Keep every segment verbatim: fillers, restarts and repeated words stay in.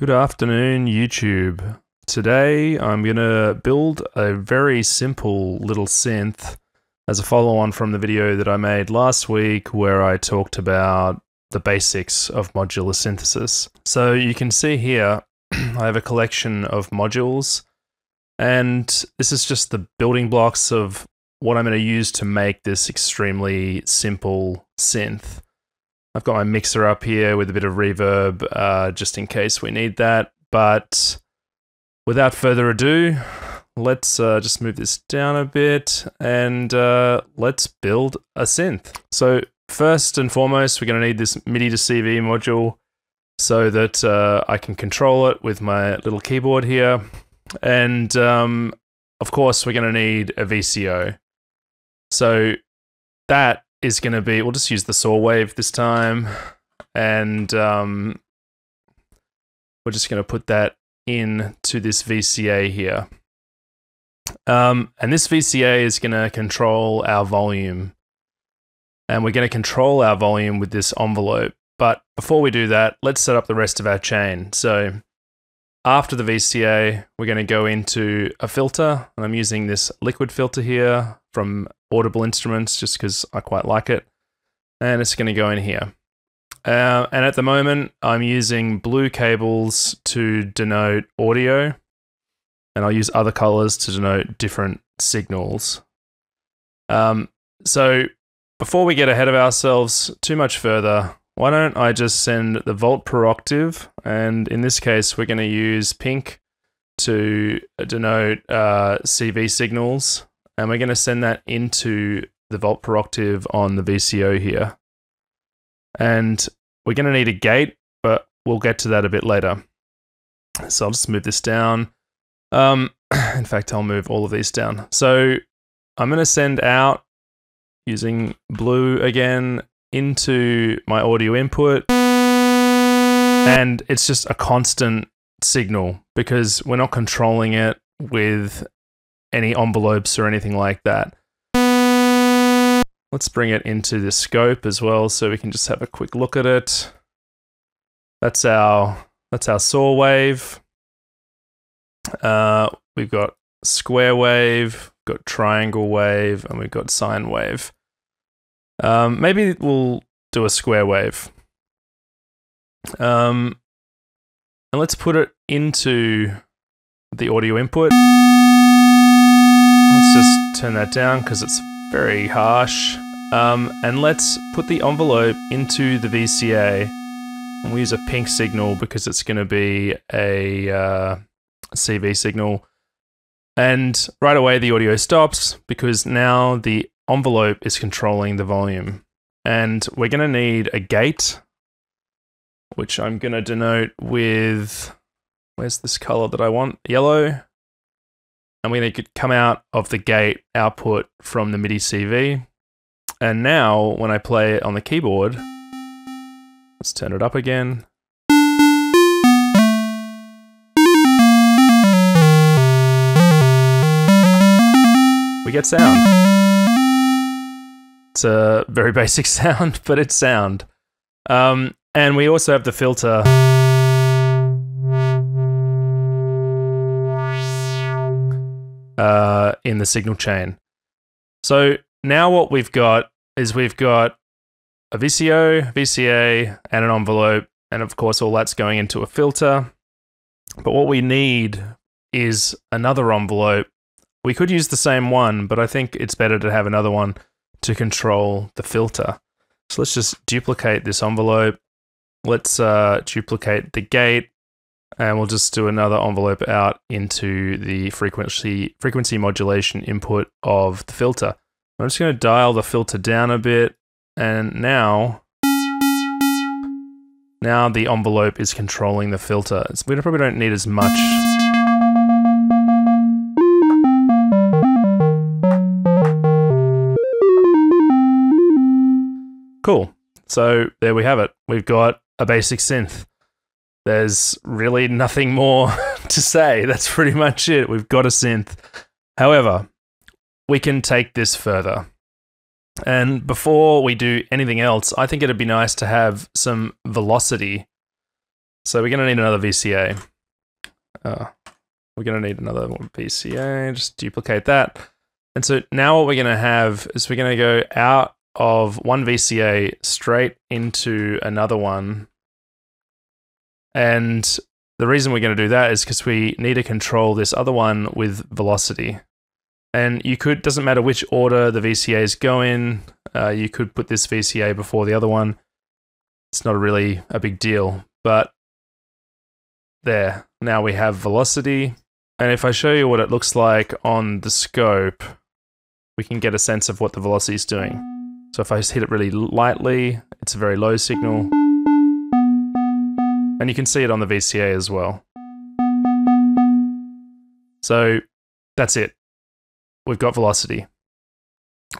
Good afternoon, YouTube. Today I'm gonna build a very simple little synth as a follow-on from the video that I made last week where I talked about the basics of modular synthesis. So you can see here I have a collection of modules, and this is just the building blocks of what I'm gonna use to make this extremely simple synth. I've got my mixer up here with a bit of reverb uh, just in case we need that, but without further ado, let's uh, just move this down a bit and uh, let's build a synth. So first and foremost, we're going to need this MIDI to C V module so that uh, I can control it with my little keyboard here. And um, of course, we're going to need a V C O. So that is going to be, we'll just use the saw wave this time, and um, we're just going to put that in to this V C A here. Um, and this V C A is going to control our volume, and we're going to control our volume with this envelope. But before we do that, let's set up the rest of our chain. So after the V C A, we're going to go into a filter, and I'm using this liquid filter here from Audible Instruments just because I quite like it, and it's going to go in here. Uh, and at the moment, I'm using blue cables to denote audio, and I'll use other colors to denote different signals. Um, so before we get ahead of ourselves too much further, why don't I just send the volt per octave, and in this case, we're going to use pink to denote uh, C V signals, and we're going to send that into the volt per octave on the V C O here. And we're going to need a gate, but we'll get to that a bit later. So I'll just move this down. Um, in fact, I'll move all of these down. So I'm going to send out, using blue again, into my audio input, and it's just a constant signal because we're not controlling it with any envelopes or anything like that. Let's bring it into the scope as well so we can just have a quick look at it. That's our that's our saw wave. Uh, we've got square wave, got triangle wave, and we've got sine wave. Um, maybe we'll do a square wave. Um, and let's put it into the audio input. Let's just turn that down because it's very harsh. Um, and let's put the envelope into the V C A. And we'll use a pink signal because it's going to be a uh, C V signal. And right away the audio stops because now the envelope is controlling the volume, and we're going to need a gate, which I'm going to denote with, where's this color that I want? Yellow. And we're going to come out of the gate output from the MIDI C V. And now when I play it on the keyboard, let's turn it up again. We get sound. It's a very basic sound, but it's sound. Um, and we also have the filter. Uh, in the signal chain. So now what we've got is we've got a V C O, V C A, and an envelope. And of course, all that's going into a filter. But what we need is another envelope. We could use the same one, but I think it's better to have another one to control the filter. So let's just duplicate this envelope. Let's uh, duplicate the gate, and we'll just do another envelope out into the frequency frequency modulation input of the filter. I'm just going to dial the filter down a bit, and now, now the envelope is controlling the filter. So we probably don't need as much. Cool. So there we have it. We've got a basic synth. There's really nothing more to say. That's pretty much it. We've got a synth. However, we can take this further. And before we do anything else, I think it'd be nice to have some velocity. So we're gonna need another V C A. Uh, we're gonna need another V C A, just duplicate that. And so now what we're gonna have is we're gonna go out of one V C A straight into another one. And the reason we're gonna do that is because we need to control this other one with velocity. And you could, doesn't matter which order the V C As go in, uh, you could put this V C A before the other one. It's not really a big deal, but there. Now we have velocity. And if I show you what it looks like on the scope, we can get a sense of what the velocity is doing. So if I just hit it really lightly, it's a very low signal. And you can see it on the V C A as well. So that's it. We've got velocity.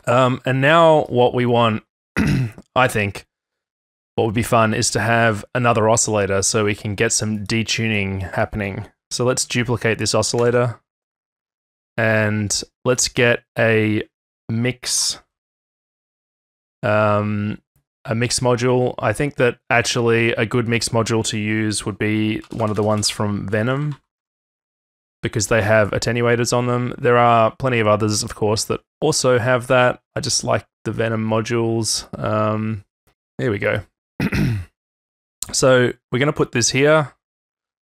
Um, and now what we want, I think, what would be fun is to have another oscillator so we can get some detuning happening. So let's duplicate this oscillator and let's get a mix, um, a mix module. I think that actually a good mix module to use would be one of the ones from Venom, because they have attenuators on them. There are plenty of others, of course, that also have that. I just like the Venom modules. Um, here we go. So we're gonna put this here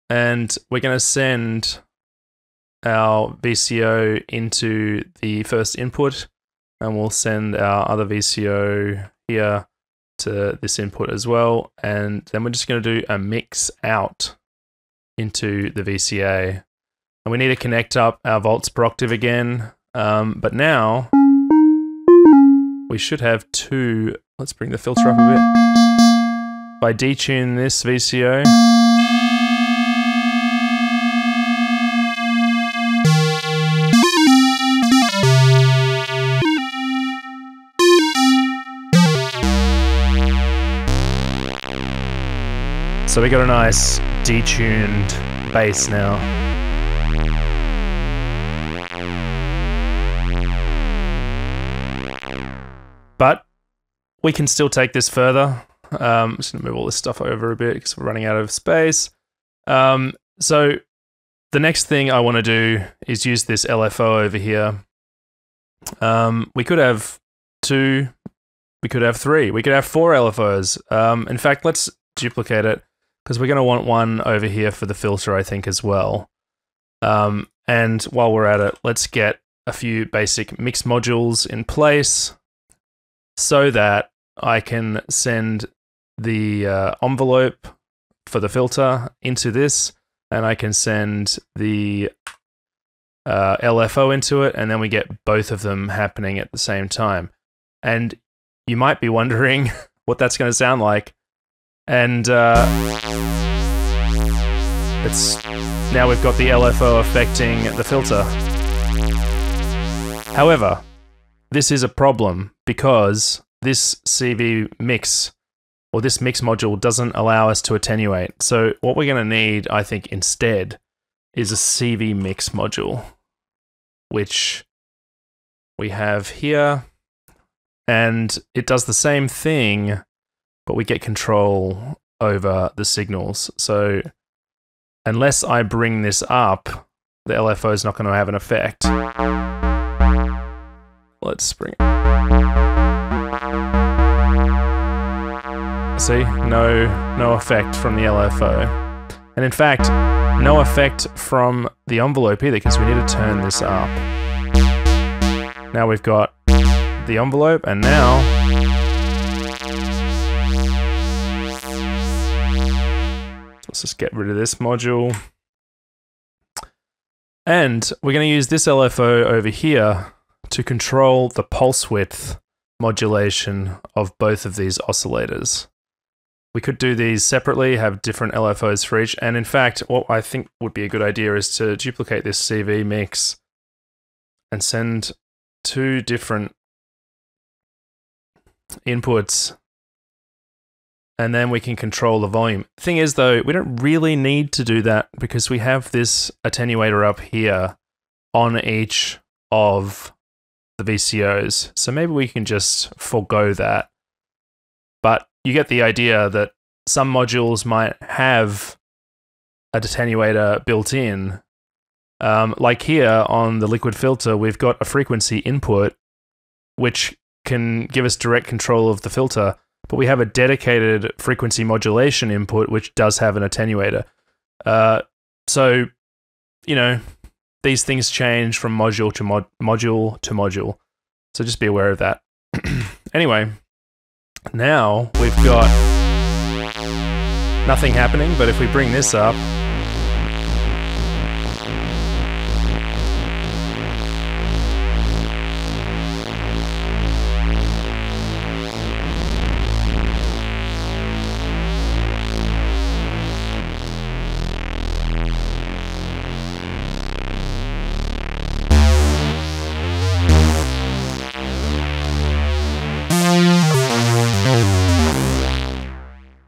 and we're gonna send our V C O into the first input and we'll send our other V C O here to this input as well. And then we're just gonna do a mix out into the V C A. And we need to connect up our volts per octave again. Um, but now we should have two. Let's bring the filter up a bit. If I detune this V C O, so we got a nice detuned bass now. But we can still take this further. Um, I'm just gonna move all this stuff over a bit because we're running out of space. Um, so the next thing I wanna do is use this L F O over here. Um, we could have two, we could have three, we could have four L F Os. Um, in fact, let's duplicate it because we're gonna want one over here for the filter, I think, as well. Um, and while we're at it, let's get a few basic mix modules in place, so that I can send the uh, envelope for the filter into this, and I can send the uh, L F O into it, and then we get both of them happening at the same time. And you might be wondering what that's going to sound like. And uh, it's now we've got the L F O affecting the filter. However, this is a problem because this C V mix, or this mix module, doesn't allow us to attenuate. So what we're going to need, I think, instead is a C V mix module, which we have here. And it does the same thing, but we get control over the signals. So unless I bring this up, the L F O is not going to have an effect. Let's bring it. See, no, no effect from the L F O. And in fact, no effect from the envelope either, because we need to turn this up. Now we've got the envelope, and now let's just get rid of this module. And we're going to use this L F O over here to control the pulse width modulation of both of these oscillators. We could do these separately, have different L F Os for each, and in fact, what I think would be a good idea is to duplicate this C V mix and send two different inputs, and then we can control the volume. Thing is though, we don't really need to do that because we have this attenuator up here on each of the V C Os. So maybe we can just forego that. But you get the idea that some modules might have a attenuator built in. Um, like here on the liquid filter, we've got a frequency input, which can give us direct control of the filter, but we have a dedicated frequency modulation input, which does have an attenuator. Uh, so, you know, these things change from module to mod module to module. So just be aware of that. Anyway, now we've got nothing happening, but if we bring this up,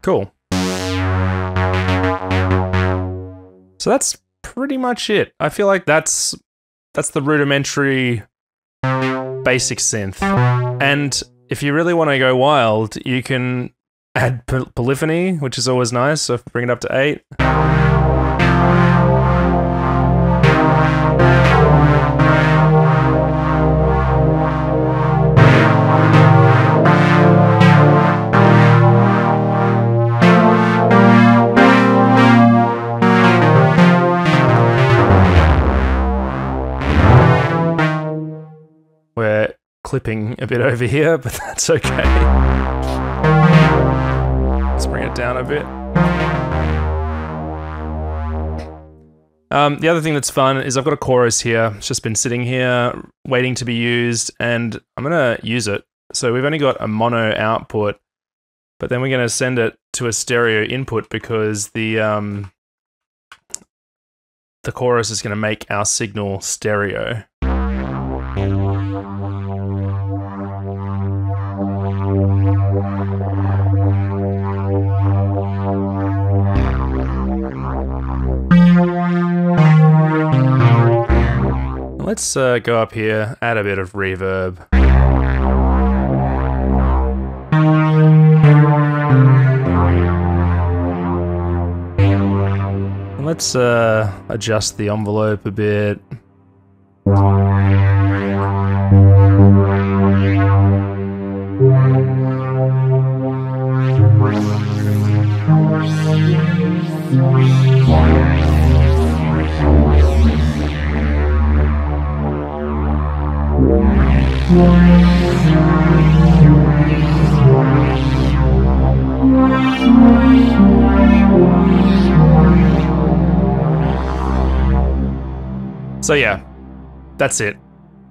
cool. So that's pretty much it. I feel like that's that's the rudimentary basic synth. And if you really want to go wild, you can add poly polyphony, which is always nice. So bring it up to eight. Clipping a bit over here, but that's okay. Let's bring it down a bit. Um, the other thing that's fun is I've got a chorus here. It's just been sitting here waiting to be used, and I'm gonna use it. So we've only got a mono output, but then we're gonna send it to a stereo input because the um, the chorus is gonna make our signal stereo. Let's uh, go up here, add a bit of reverb. And let's uh, adjust the envelope a bit. So yeah, that's it.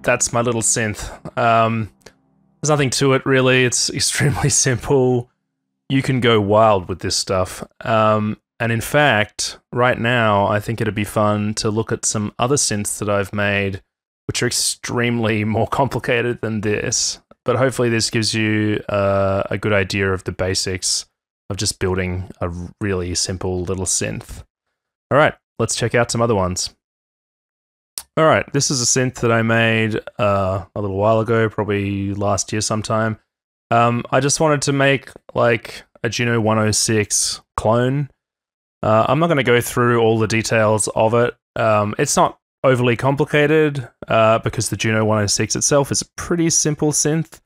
That's my little synth. Um, there's nothing to it really. It's extremely simple. You can go wild with this stuff. Um, and in fact, right now, I think it'd be fun to look at some other synths that I've made, which are extremely more complicated than this. But hopefully this gives you uh, a good idea of the basics of just building a really simple little synth. All right, let's check out some other ones. All right, this is a synth that I made uh, a little while ago, probably last year sometime. Um, I just wanted to make like a Juno one oh six clone. Uh, I'm not going to go through all the details of it. Um, it's not overly complicated uh, because the Juno one oh six itself is a pretty simple synth.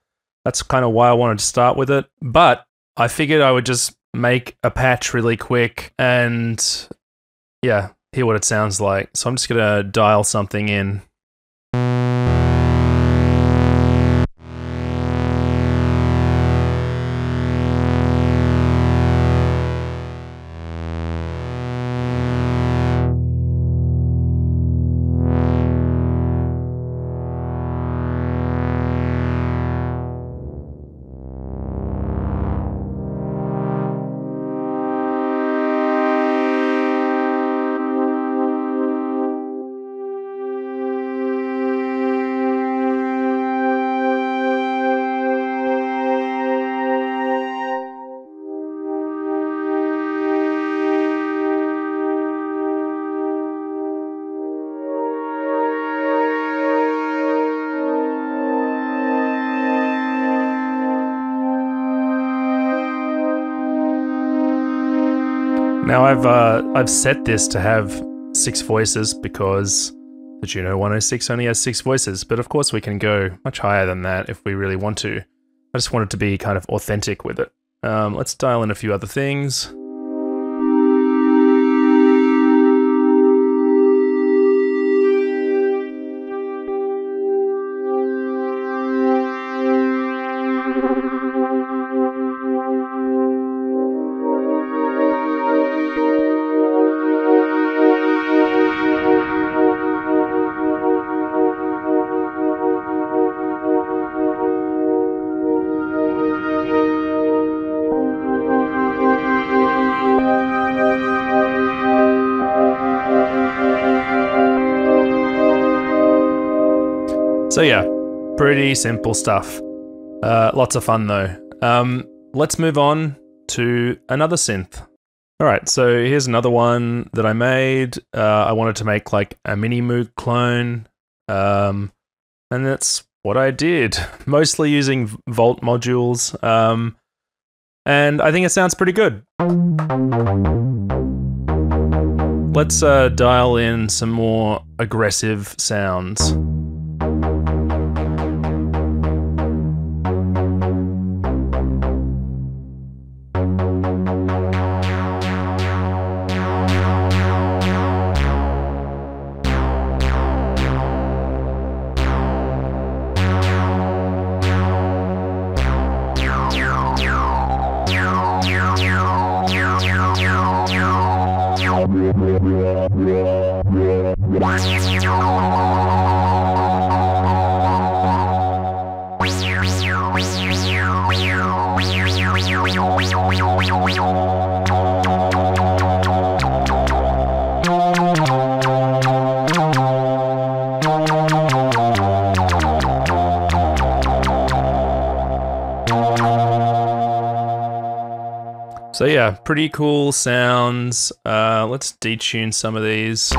That's kind of why I wanted to start with it. But I figured I would just make a patch really quick and yeah, hear what it sounds like. So I'm just gonna dial something in. Now I've uh, I've set this to have six voices because the Juno one oh six only has six voices, but of course we can go much higher than that if we really want to. I just wanted to be kind of authentic with it. Um, let's dial in a few other things. So yeah, pretty simple stuff. Uh, lots of fun though. Um, let's move on to another synth. All right, so here's another one that I made. Uh, I wanted to make like a Mini Moog clone. Um, and that's what I did, mostly using Volt modules. Um, and I think it sounds pretty good. Let's uh, dial in some more aggressive sounds. So yeah, pretty cool sounds. Uh, let's detune some of these.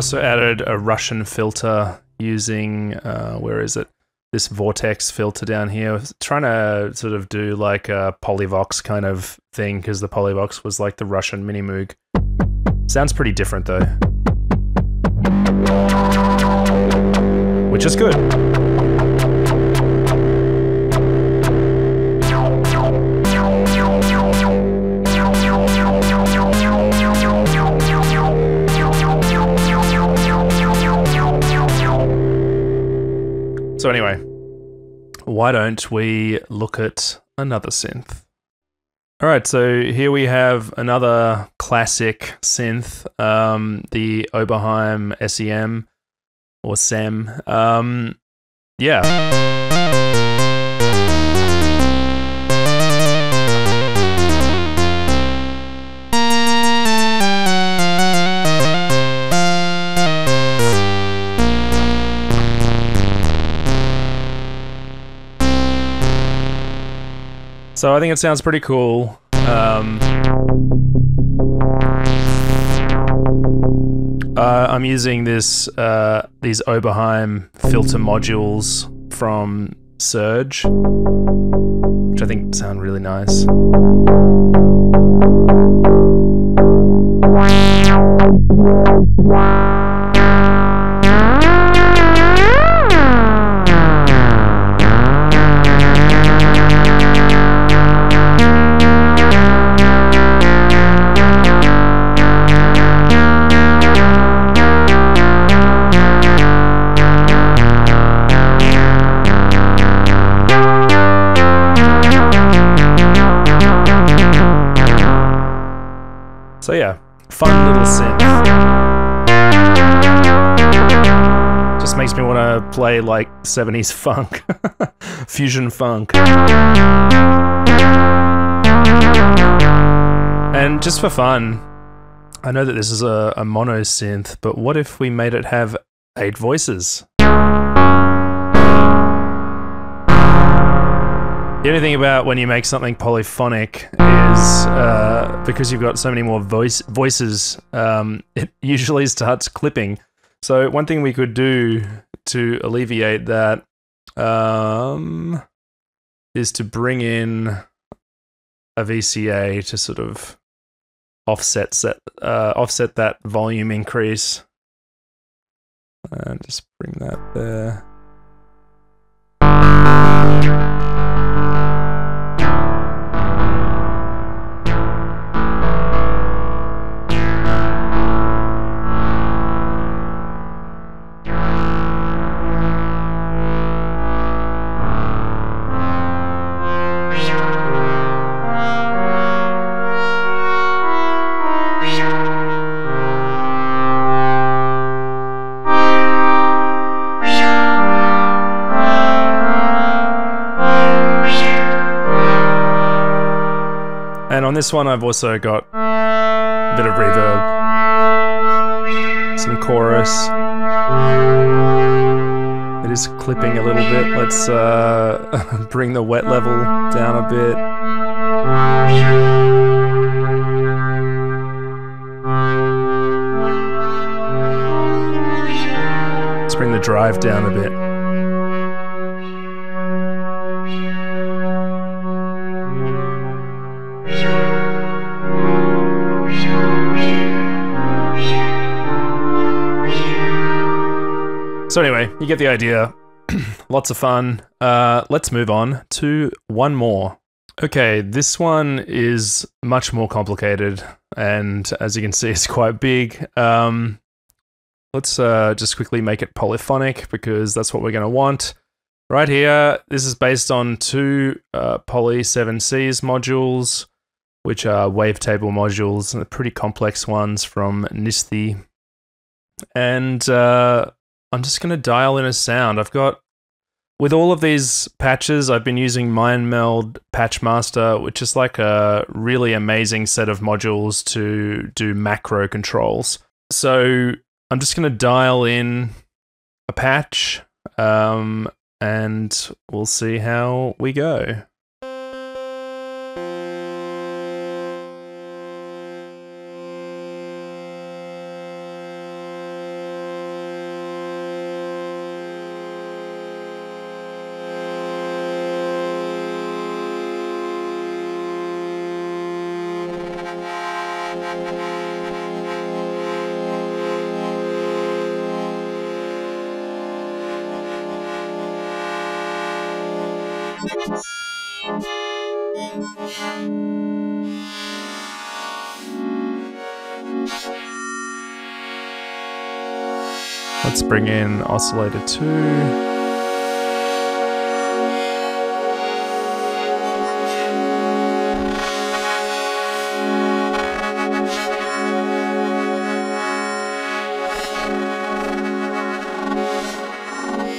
Also added a Russian filter using, uh, where is it? This vortex filter down here. Trying to sort of do like a Polyvox kind of thing because the Polyvox was like the Russian Mini Moog. Sounds pretty different though, which is good. So anyway, why don't we look at another synth? All right, so here we have another classic synth, um, the Oberheim S E M or S E M. Um, yeah. So I think it sounds pretty cool. Um, uh, I'm using this uh, these Oberheim filter modules from Surge, which I think sound really nice. So yeah, fun little synth. Just makes me want to play like seventies funk, fusion funk. And just for fun, I know that this is a, a mono synth, but what if we made it have eight voices? The only thing about when you make something polyphonic is uh, because you've got so many more voice voices, um, it usually starts clipping. So one thing we could do to alleviate that um, is to bring in a V C A to sort of offset set, uh, offset that volume increase. And just bring that there. This one I've also got a bit of reverb, some chorus. It is clipping a little bit. Let's uh, bring the wet level down a bit. Let's bring the drive down a bit. So anyway, you get the idea. Lots of fun. Uh, let's move on to one more. Okay, this one is much more complicated, and as you can see, it's quite big. Um, let's uh, just quickly make it polyphonic because that's what we're going to want. Right here, this is based on two uh, Poly seven Cs modules, which are wavetable modules, and they're pretty complex ones from NISTI. And uh, I'm just going to dial in a sound. I've got, with all of these patches, I've been using MindMeld Patchmaster, which is like a really amazing set of modules to do macro controls. So I'm just going to dial in a patch, um, and we'll see how we go. Let's bring in oscillator two.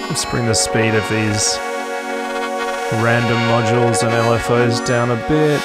Let's bring the speed of these random modules and L F Os down a bit.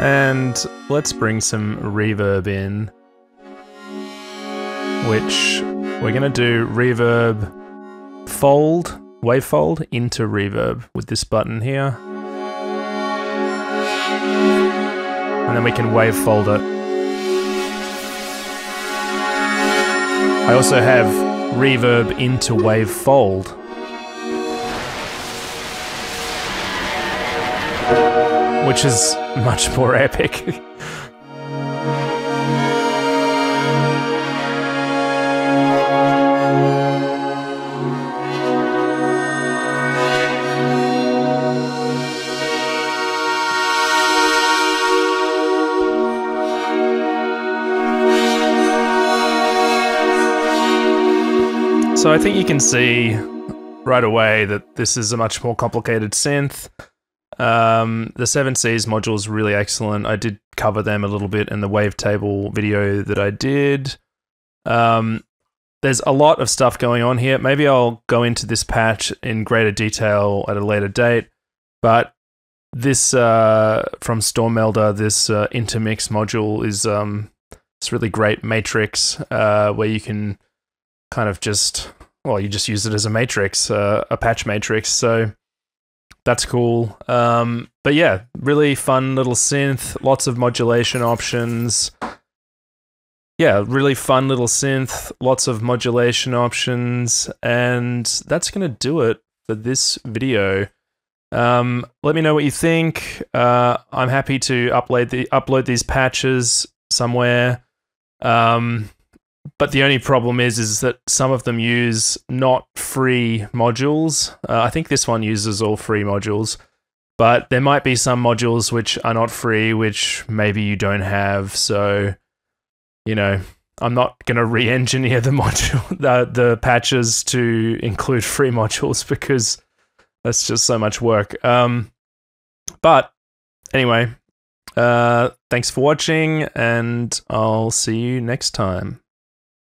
And let's bring some reverb in, which we're going to do reverb fold, wavefold into reverb with this button here. And then we can wavefold it. I also have reverb into wavefold, which is much more epic. So I think you can see right away that this is a much more complicated synth. Um, the seven Cs module is really excellent. I did cover them a little bit in the wavetable video that I did. Um, there's a lot of stuff going on here. Maybe I'll go into this patch in greater detail at a later date, but this uh, from Stormelder, this uh, Intermix module is um, this really great matrix uh, where you can kind of just, well, you just use it as a matrix, uh, a patch matrix, so that's cool. Um, but yeah, really fun little synth, lots of modulation options. Yeah, really fun little synth, lots of modulation options, and that's going to do it for this video. Um, let me know what you think. Uh, I'm happy to upload, the, upload these patches somewhere. Um... But the only problem is, is that some of them use not free modules. Uh, I think this one uses all free modules, but there might be some modules which are not free, which maybe you don't have. So, you know, I'm not going to re-engineer the module, the, the patches to include free modules because that's just so much work. Um, but anyway, uh, thanks for watching, and I'll see you next time.